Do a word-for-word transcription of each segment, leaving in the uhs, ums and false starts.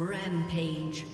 Rampage.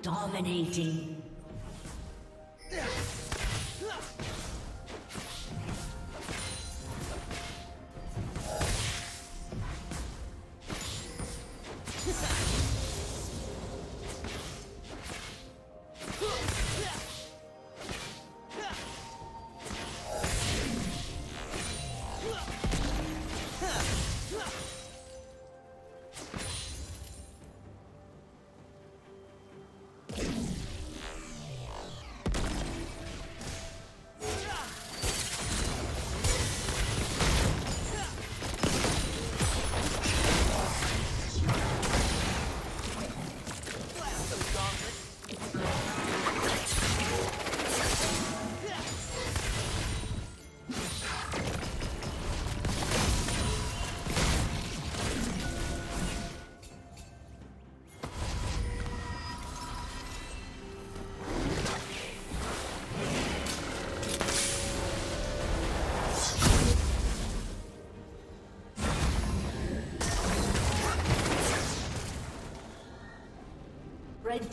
Dominating. The red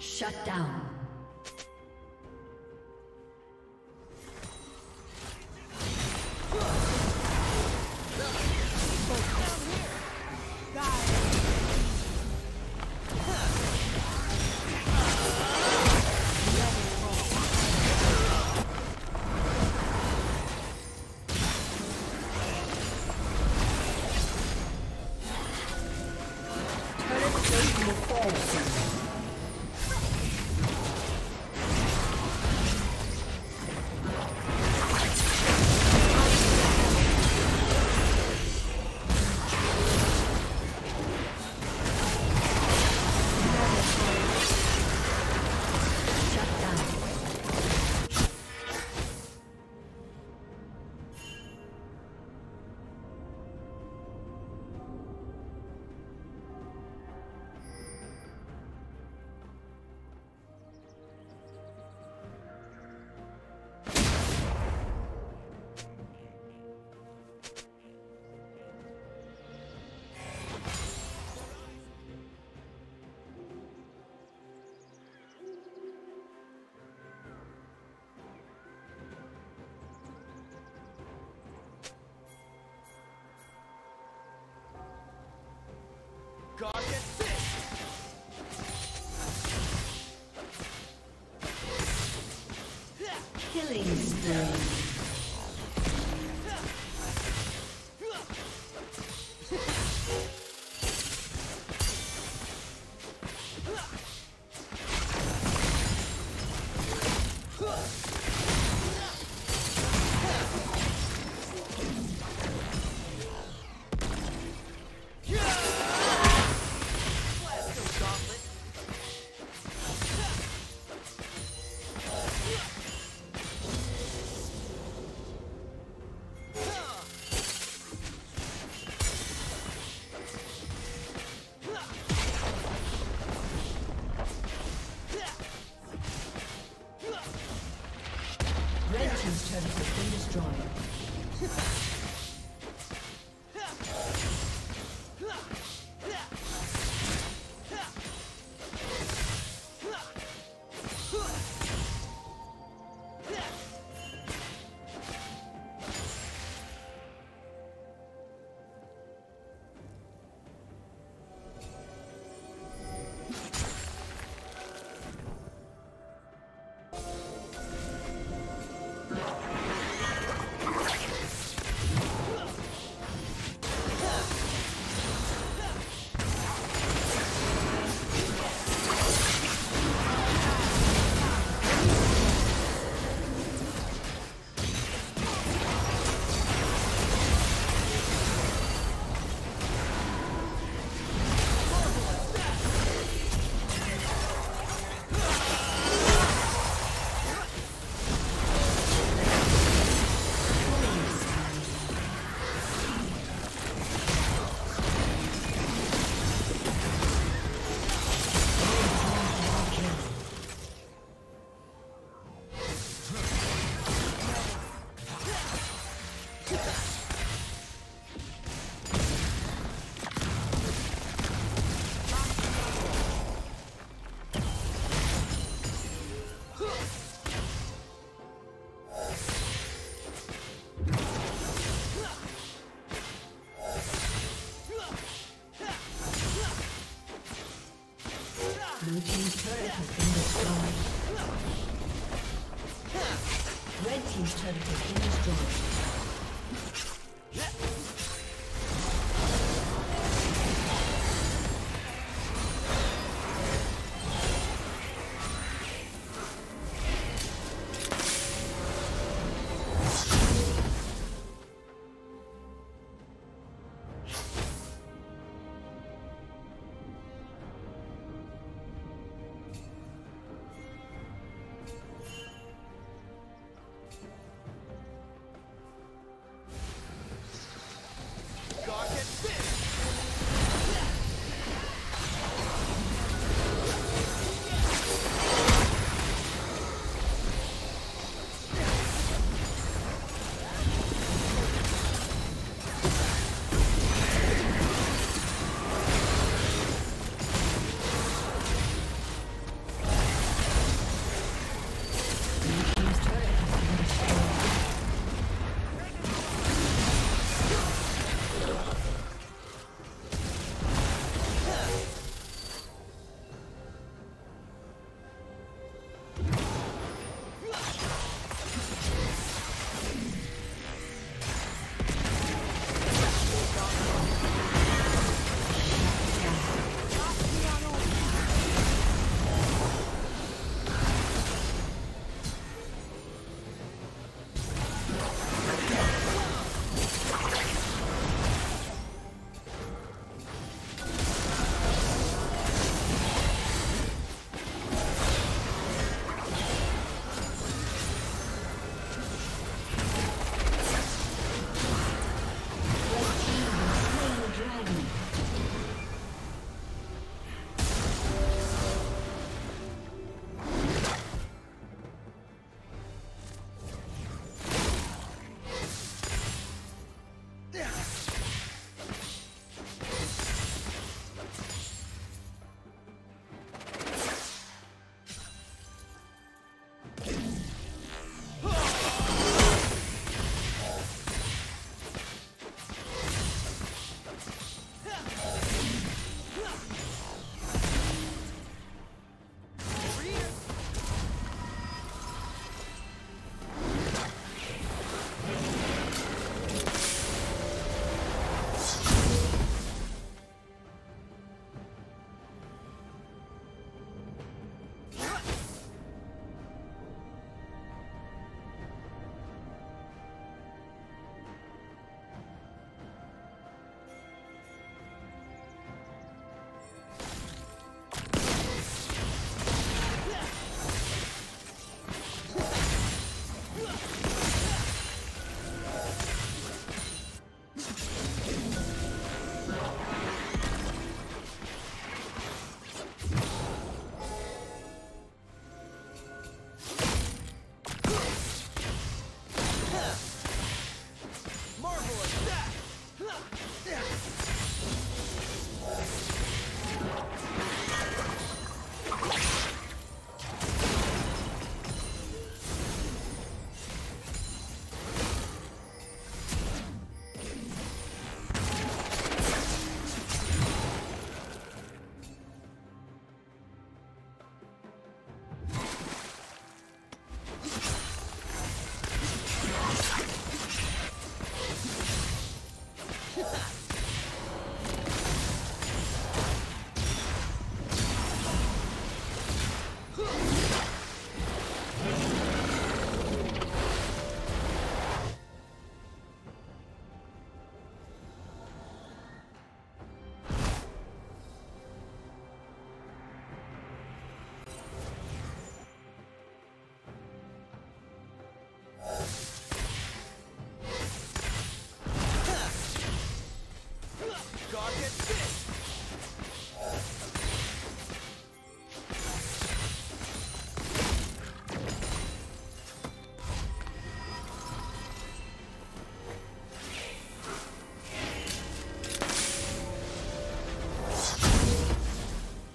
Shut down. Turret plate will fall soon. Killing Stone. Blue team's turret has been destroyed. Red team's turret has been destroyed.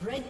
Red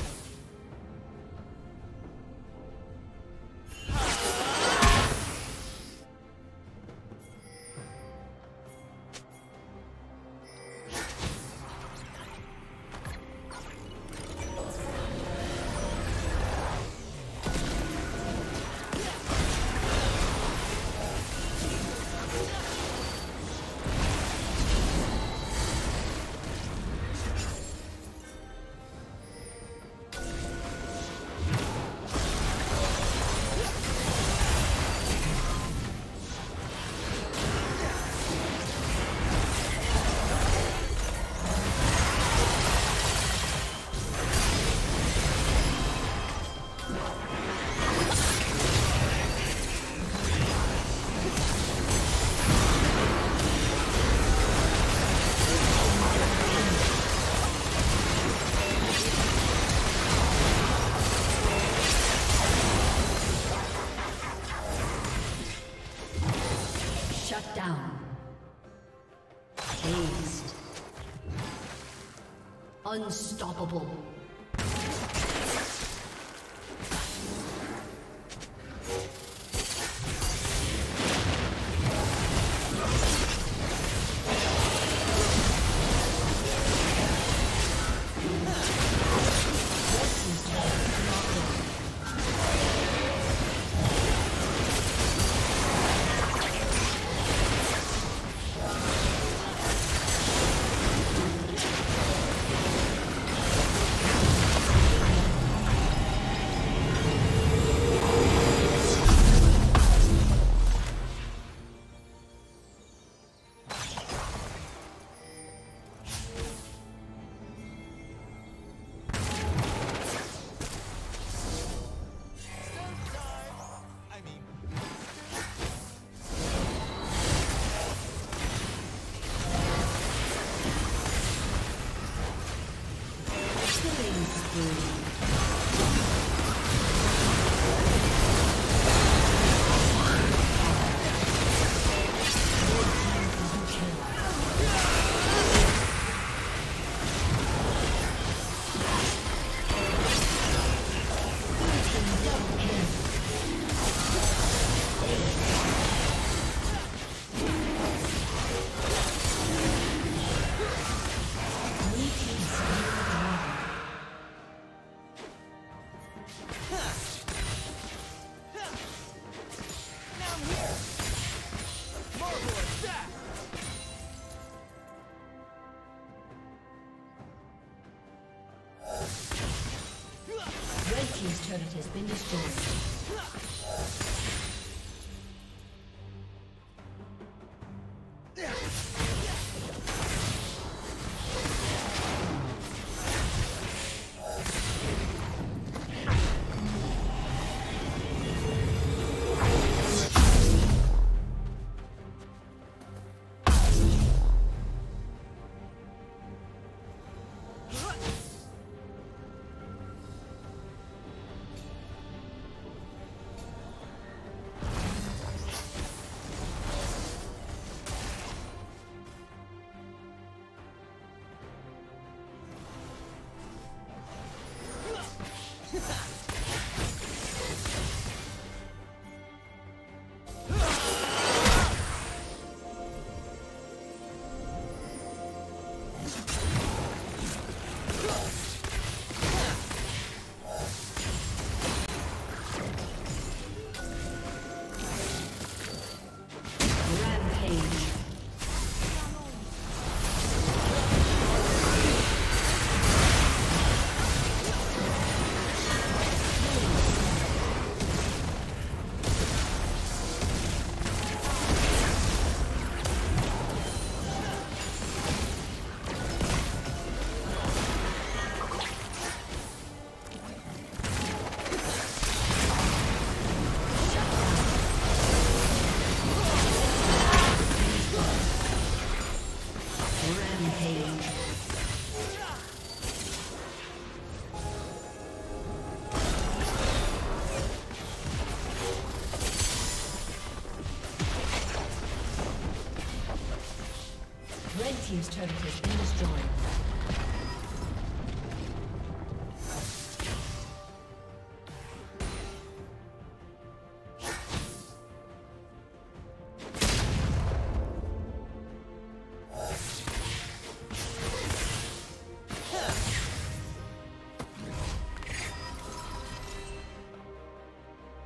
Unstoppable. Been destroyed. team's turret has been destroyed.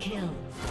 Kill.